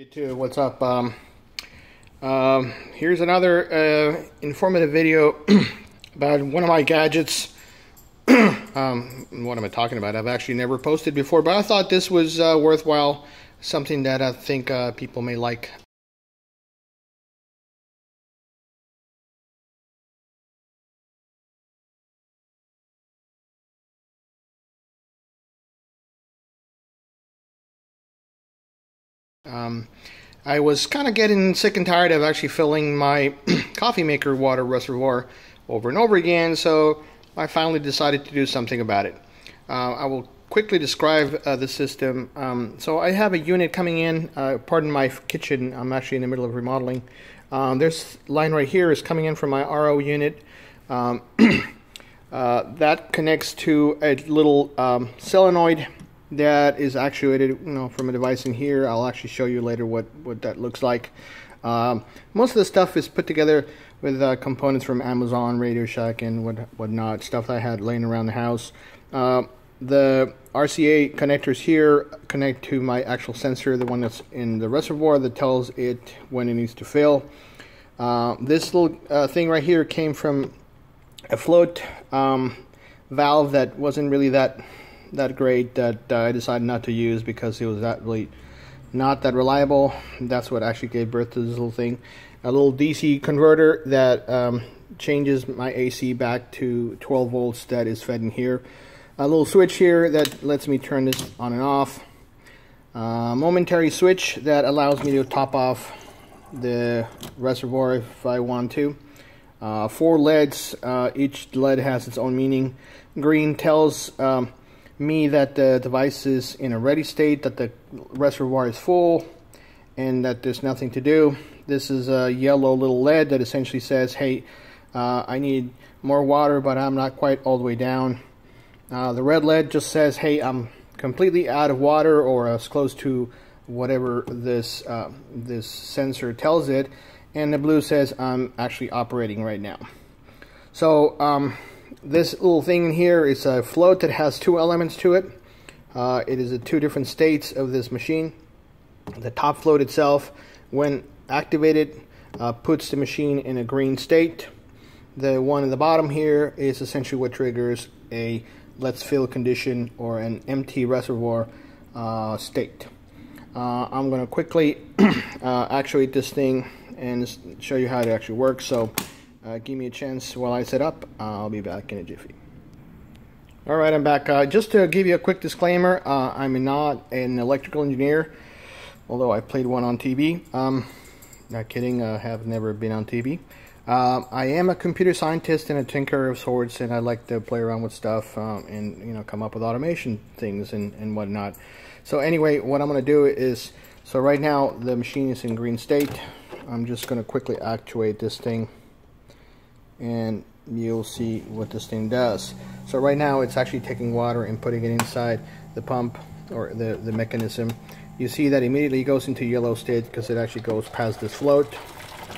You too. What's up? Here's another informative video about one of my gadgets. What am I talking about? I've actually never posted before, but I thought this was worthwhile, something that I think people may like. I was kind of getting sick and tired of actually filling my coffee maker water reservoir over and over again, so I finally decided to do something about it. I will quickly describe the system. So I have a unit coming in, pardon my kitchen, I'm actually in the middle of remodeling. This line right here is coming in from my RO unit. That connects to a little solenoid that is actuated, you know, from a device in here. I'll actually show you later what that looks like. Most of the stuff is put together with components from Amazon, Radio Shack, and whatnot, stuff I had laying around the house. The RCA connectors here connect to my actual sensor, the one that's in the reservoir that tells it when it needs to fill. This little thing right here came from a float valve that wasn't really that great, that I decided not to use because it was really not that reliable. That's what actually gave birth to this little thing. A little DC converter that changes my AC back to 12 volts that is fed in here. A little switch here that lets me turn this on and off. Momentary switch that allows me to top off the reservoir if I want to. Four LEDs, each LED has its own meaning. Green tells me that the device is in a ready state, that the reservoir is full, and that there's nothing to do. This is a yellow little LED that essentially says, hey, I need more water, but I'm not quite all the way down. The red LED just says, hey, I'm completely out of water, or as close to whatever this sensor tells it. And the blue says, I'm actually operating right now. So this little thing in here is a float that has two elements to it. It is the two different states of this machine. The top float itself, when activated, puts the machine in a green state. The one in the bottom here is essentially what triggers a let's fill condition, or an empty reservoir state. I'm going to quickly actuate this thing and show you how it actually works. So give me a chance while I set up. I'll be back in a jiffy. Alright, I'm back. Just to give you a quick disclaimer, I'm not an electrical engineer, although I played one on TV. Not kidding, I have never been on TV. I am a computer scientist and a tinkerer of sorts, and I like to play around with stuff and, you know, come up with automation things and whatnot. So anyway, what I'm going to do is, so right now the machine is in green state. I'm just going to quickly actuate this thing, and you'll see what this thing does. So right now it's actually taking water and putting it inside the pump, or the mechanism. You see that immediately goes into yellow state because it actually goes past this float.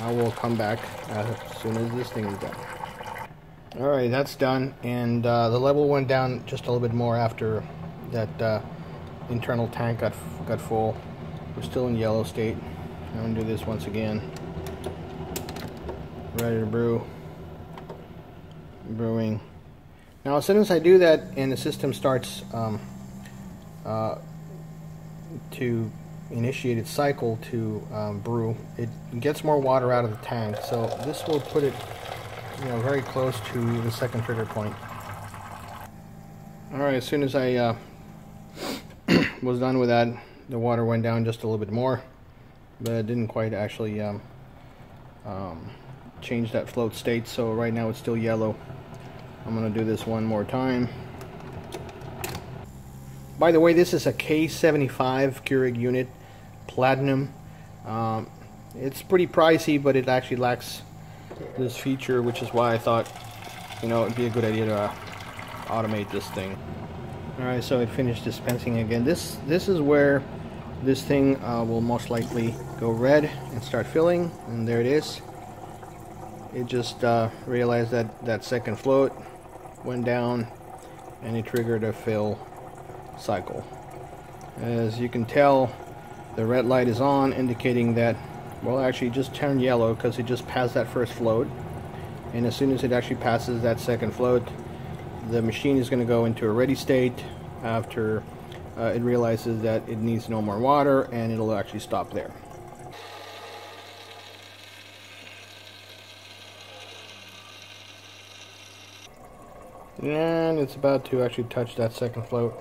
I will come back as soon as this thing is done. Alright, that's done, and the level went down just a little bit more after that internal tank got full. We're still in yellow state. I'm going to do this once again. Ready to brew. Brewing. Now as soon as I do that and the system starts to initiate its cycle to brew, it gets more water out of the tank, so this will put it, you know, very close to the second trigger point. Alright, as soon as I was done with that, the water went down just a little bit more, but it didn't quite actually change that float state, so right now it's still yellow. I'm going to do this one more time. By the way, this is a K75 Keurig unit, platinum. It's pretty pricey, but it actually lacks this feature, which is why I thought, you know, it'd be a good idea to automate this thing. Alright, so it finished dispensing again. This is where this thing will most likely go red and start filling, and there it is. It just realized that that second float went down, and it triggered a fill cycle. As you can tell, The red light is on, indicating that, well, actually just turned yellow because it just passed that first float. And as soon as it actually passes that second float, the machine is going to go into a ready state after it realizes that it needs no more water, and it'll actually stop there. And it's about to actually touch that second float.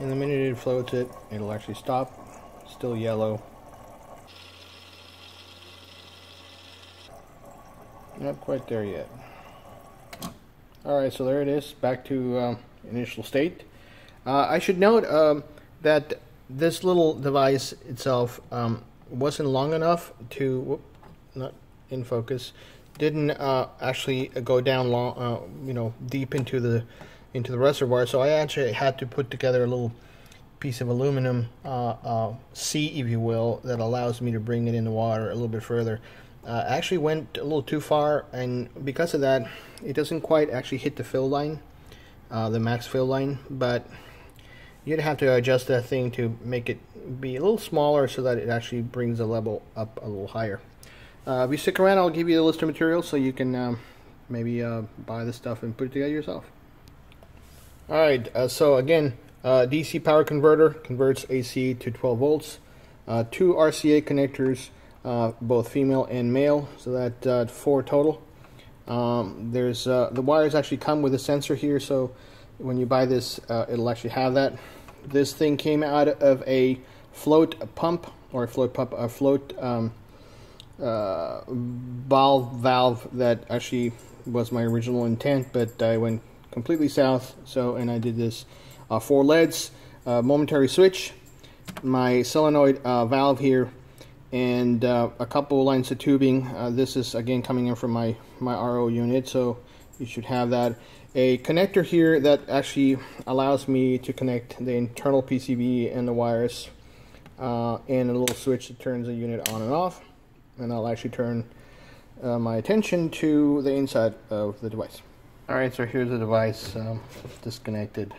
And the minute it floats it, it'll actually stop. Still yellow. Not quite there yet. Alright, so there it is, back to initial state. I should note that this little device itself wasn't long enough to, whoop, not in focus, didn't actually go down long, you know, deep into the reservoir. So I actually had to put together a little piece of aluminum C, if you will, that allows me to bring it in the water a little bit further. Actually went a little too far, and because of that, it doesn't quite actually hit the fill line, the max fill line. But you'd have to adjust that thing to make it be a little smaller so that it actually brings the level up a little higher. If you stick around, I'll give you the list of materials so you can maybe buy this stuff and put it together yourself. Alright, so again, DC power converter converts AC to 12 volts. Two RCA connectors, both female and male, so that 4 total. There's the wires actually come with a sensor here, so when you buy this, it'll actually have that. This thing came out of a float pump, or a float valve that actually was my original intent, but I went completely south. So, and I did this 4 LEDs, momentary switch, my solenoid valve here, and a couple of lines of tubing. This is again coming in from my RO unit, so you should have that. A connector here that actually allows me to connect the internal PCB and the wires, and a little switch that turns the unit on and off. And I'll actually turn my attention to the inside of the device. Alright, so here's the device disconnected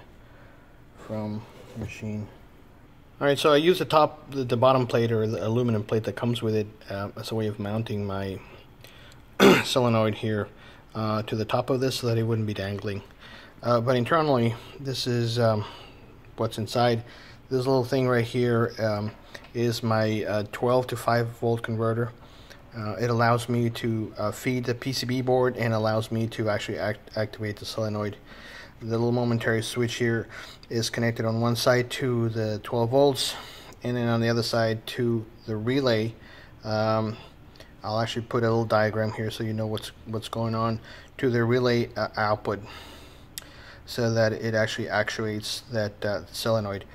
from the machine. Alright, so I use the bottom plate, or the aluminum plate that comes with it, as a way of mounting my solenoid here to the top of this so that it wouldn't be dangling. But internally, this is what's inside. This little thing right here is my 12 to 5 volt converter. It allows me to feed the PCB board and allows me to actually activate the solenoid. The little momentary switch here is connected on one side to the 12 volts, and then on the other side to the relay. I'll actually put a little diagram here so you know what's going on, to the relay output, so that it actually actuates that solenoid.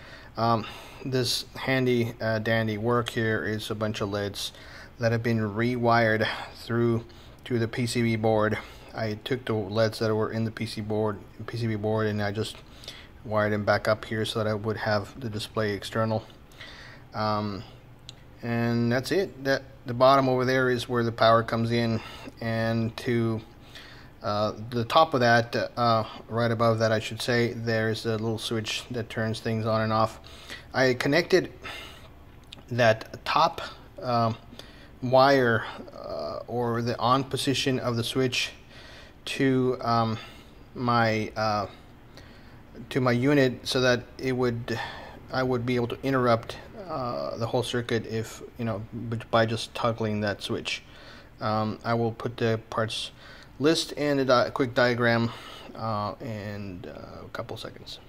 This handy dandy work here is a bunch of LEDs that have been rewired through to the PCB board. I took the LEDs that were in the PCB board, and I just wired them back up here so that I would have the display external. And that's it. That the bottom over there is where the power comes in, and to the top of that, right above that I should say, there's a little switch that turns things on and off. I connected that top wire, or the on position of the switch, to my unit, so that I would be able to interrupt the whole circuit, if you know, by just toggling that switch. I will put the parts list and a quick diagram in a couple seconds.